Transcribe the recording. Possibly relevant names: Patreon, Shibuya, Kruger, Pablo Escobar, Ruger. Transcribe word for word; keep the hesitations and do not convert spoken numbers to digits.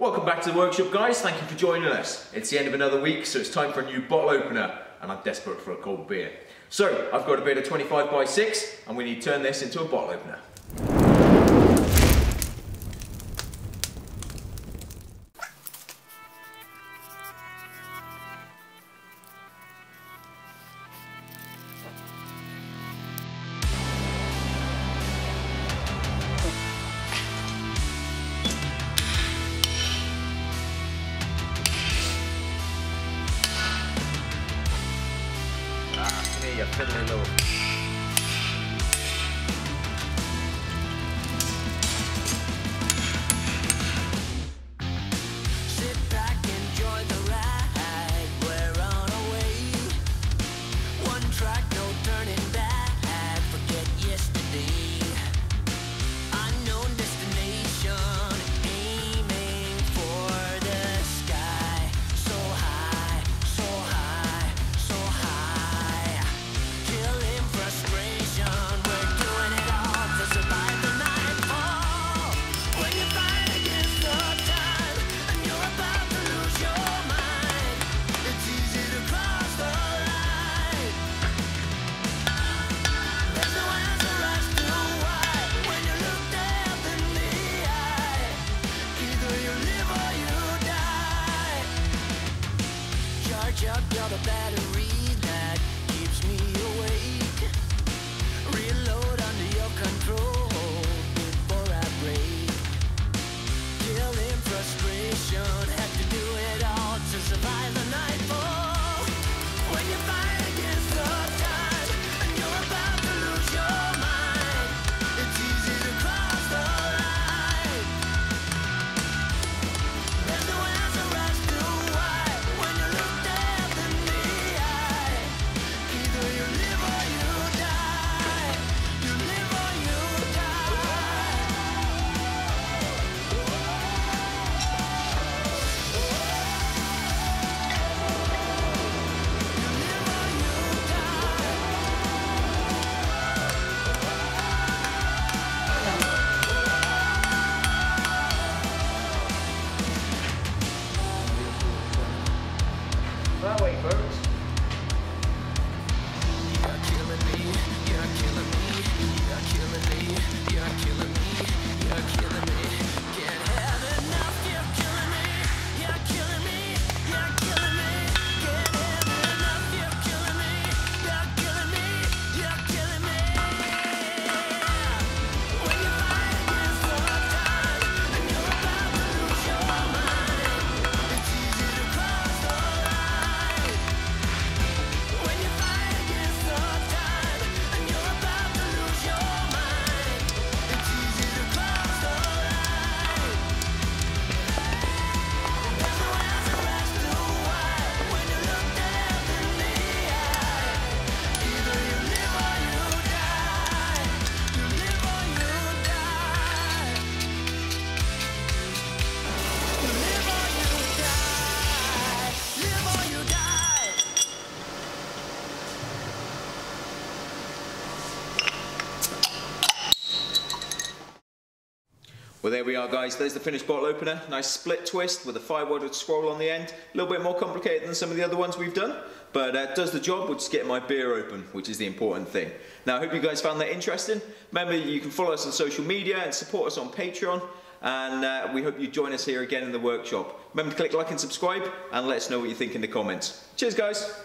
Welcome back to the workshop, guys. Thank you for joining us. It's the end of another week, so it's time for a new bottle opener, and I'm desperate for a cold beer. So I've got a bit of twenty-five by six, and we need to turn this into a bottle opener. Yeah, put it in a little. Sit back, enjoy the ride. We're on our way. One track, no turning back. Forget yesterday. Unknown destination, aiming for the sky. So high, so high, so high. Up you're the battery that keeps me awake. Reload under your control before I break. Killing frustration, have to do it all to survive the nightfall. When you fight against the tide and you're about to lose your mind, it's easy to cross the line. There's no answer as to why when you look down. That way, folks. You're killing me, you're killing me, you're killing me, you're killing me, you're killing me. Can't have enough, you're killing me, you're killing me, you're killing me. Can't have enough, you're killing me, you're killing me, you're killing me. When you fight against the tide and you're about to lose your mind, it's easy to cross the line. When you fight against the tide and you're about to lose your mind, it's easy to cross the line. There's no answer as to why when you look death in the eye. Either you live or you die. You live or you die. You live or you die. Live or you die. Well, there we are, guys. There's the finished bottle opener. Nice split twist with a five-worded scroll on the end. A little bit more complicated than some of the other ones we've done, but uh, does the job. We'll just get my beer open, which is the important thing. Now, I hope you guys found that interesting. Remember, you can follow us on social media and support us on Patreon, and uh, we hope you join us here again in the workshop. Remember to click like and subscribe, and let us know what you think in the comments. Cheers, guys.